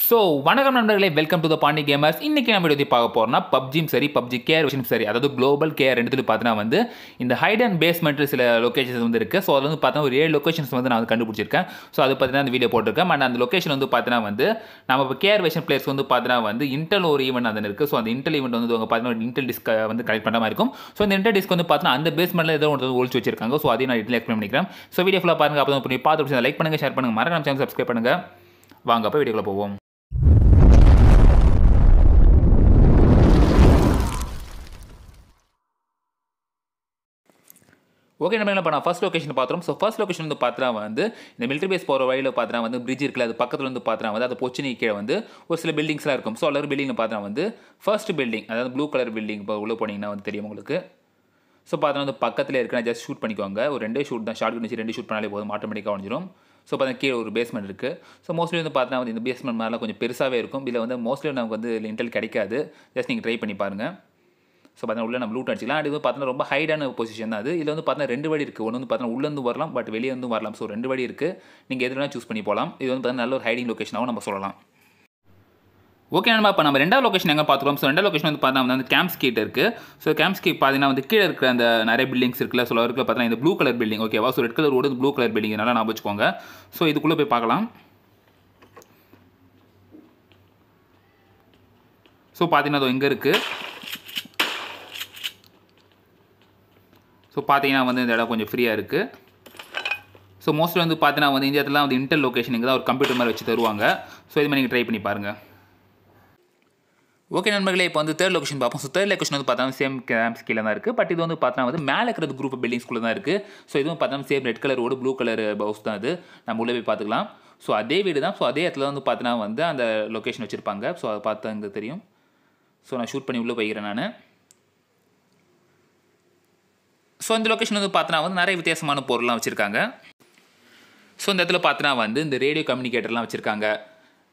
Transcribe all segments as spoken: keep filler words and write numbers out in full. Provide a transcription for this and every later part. So, welcome to the Pondy Gamers. In this video, we will talk about P U B G, sorry, P U B G care, sorry, that is global care. In the hide and basement, locations, so we will real locations. So, that is the video. And the location, we will talk about care place. So, Intel event, so the Intel event, we will talk about Intel disk. So, the Intel disk, we will talk about the basement. So, that is the explain. So, video, like, share, and subscribe. வாங்க போய் வீடியோக்குள்ள போவோம். Okay, we will see first location. So, first location is the military base. The bridge is the the the buildings. So, building the first building, the blue color building. So, the just shoot. One shoot, the shotgun. So there is a basement. So mostly we have a basement. Mostly we have Intel. Just try it. So we have loot. It is a high position. There is two sides. One is but வெளிய. So two sides. Choose a hiding location. Okay, now we have two locations. So, two locations are camp skate. So, camp skate the buildings. So, the blue color building. Okay, so red color road is blue color building. So, let's go to so, this so, is free. So, mostly we have Intel location. So, you can try it. Okay, now we will the third location. So, third location is the same camp scale, but this is the group of buildings. So, this is the same red color road, blue color house. So, that is the location. So, I so, shoot it. So, in the location is the so, in the radio communicator.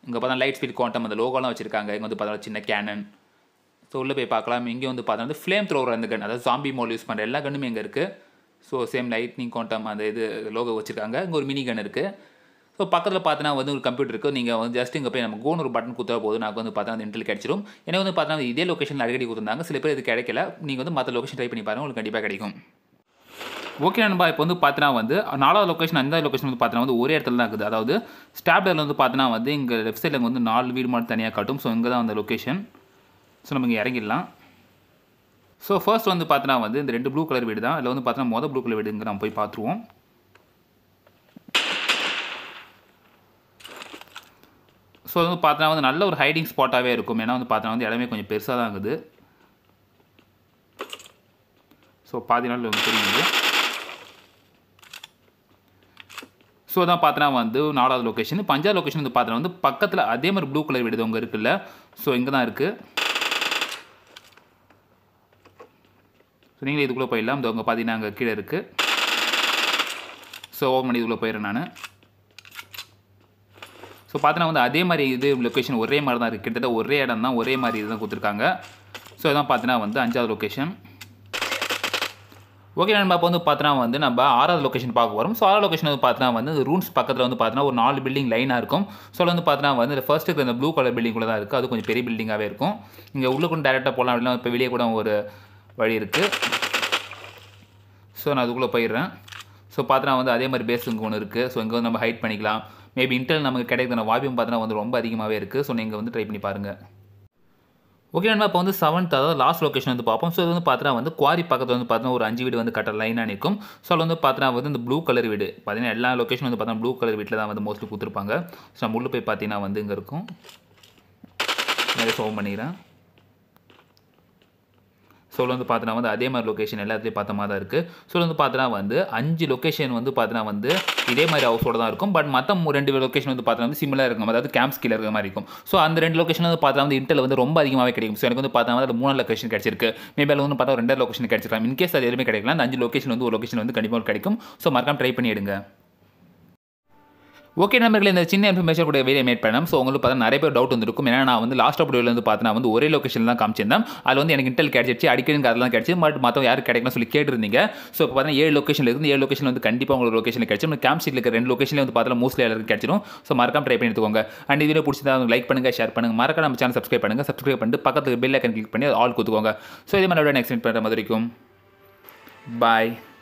இங்க பார்த்தா light speed quantum அந்த லோகோலாம் வச்சிருக்காங்க. இங்க வந்து பார்த்தா சின்ன Canon. So உள்ள போய் பார்க்கலாம். இங்க வந்து பார்த்தா அந்த ஃப்ளேம் த்ரோவர் அந்த கன். அதாவது ஜாம்பி மோல் யூஸ் பண்ற எல்லா கண்ணுமே இங்க இருக்கு. சோ சேம் லைட்னிங் குவாண்டம் அந்த இது லோகோ வச்சிருக்காங்க. இங்க ஒரு மினி கன் இருக்கு. சோ பக்கத்துல பார்த்தா வந்து ஒரு கம்ப்யூட்டர் இருக்கு. நீங்க வந்து ஜஸ்ட் இங்க போய் நம்ம கோன் ஒரு பட்டன் குத்தா போதும். நான் வந்து பார்த்தா அந்த இன்டெல் கிடைச்சிரும். ஏன்னா வந்து பார்த்தா இதே லொகேஷன்ல அடிக்கடி குத்துறாங்க. சில பேர் இது கிடைக்கல. நீங்க வந்து மத்த லொகேஷன் ட்ரை பண்ணி பாருங்க. உங்களுக்கு கண்டிப்பா கிடைக்கும். Okay, now we will see the location and the location. We will see the stab. We will see the left side. We will see the location. So, we will see the so, first, we will see the blue color. We will see the blue color. So, we will see the hiding spot. We will see so, we will so அத பாத்தனா வந்து நாலாவது location பஞ்சா location வந்து பாத்தனா வந்து பக்கத்துல அதே மாதிரி ப்ளூ கலர் வீடு அங்க இருக்குல்ல சோ இங்க தான் இருக்கு சோ நீங்க இதுக்குள்ள போய்லாம் அங்க பாத்தீங்க அங்க கீழ இருக்கு சோ ஓபன் பண்ணி இதுக்குள்ள போயிரேன் நான் சோ பாத்தனா வந்து அதே மாதிரி இது லொகேஷன் ஒரே மாதிரி தான் இருக்கு கிட்டத்தட்ட ஒரே இடம் தான் ஒரே மாதிரி இதான் கொடுத்திருக்காங்க சோ இதான் பாத்தனா வந்து அஞ்சாவது location. Okay, now we will see the location. So, the location is the rooms. The building line. So, the first is the blue color building. That is a very building. You can direct the building. So, I will go there. So, the base. So, we can hide. Maybe Intel is okay, now we will see the last location. So, we will the quarry. So, we will see the blue color. We will see location in the blue color. Mostly so, we will see the so, we will see the location. So, we will see the location. So, we will see the similar location. Camp skill. So, we will see the location. So, we will see the location. Maybe we will see the location. In case we will see the location. So, we will try it. Okay, நம்மளே இந்த சின்ன information கூட video mat பண்ணோம். So உங்களுக்கு பார்த்தா நிறைய பேர் doubt வந்திருக்கும். ஏன்னா நான் வந்து லாஸ்ட் வீடியோல இருந்து பார்த்தா வந்து ஒரே லொகேஷன்ல தான் காமிச்சிருந்தேன். அதுல வந்து எனக்கு இன்டெல் கேட்சிச்சு அடிக்கிறதுக்கு அதெல்லாம் கேட்சிச்சு. பட் மத்தவங்க யார் கேட்கணும் சொல்லி கேட்டிருந்தீங்க. சோ இப்போ பார்த்தா ஏழு லொகேஷன்ல இருந்து ஏழு லொகேஷன் வந்து கண்டிப்பா உங்களுக்கு லொகேஷன் கேட்சிச்சு. நம்ம கேம்ப் சீட்ல இருக்க ரெண்டு லொகேஷன்ல வந்து பார்த்தா மோஸ்ட்லி எல்லாருக்கும் கேட்சிடும். சோ மறக்காம ட்ரை பண்ணி எடுத்துக்கோங்க. அண்ட் இந்த வீடியோ பிடிச்சதா லைக் பண்ணுங்க, ஷேர் பண்ணுங்க. மறக்காம நம்ம சேனல் சப்ஸ்கிரைப் பண்ணுங்க. சப்ஸ்கிரைப் பண்ணிட்டு பக்கத்துல பெல் ஐகான் கிளிக் பண்ணி ஆல் கொடுத்துக்கோங்க. சோ இதே மாதிரி நெக்ஸ்ட் மீட் பண்ற மாதிரி இருக்கும். Bye.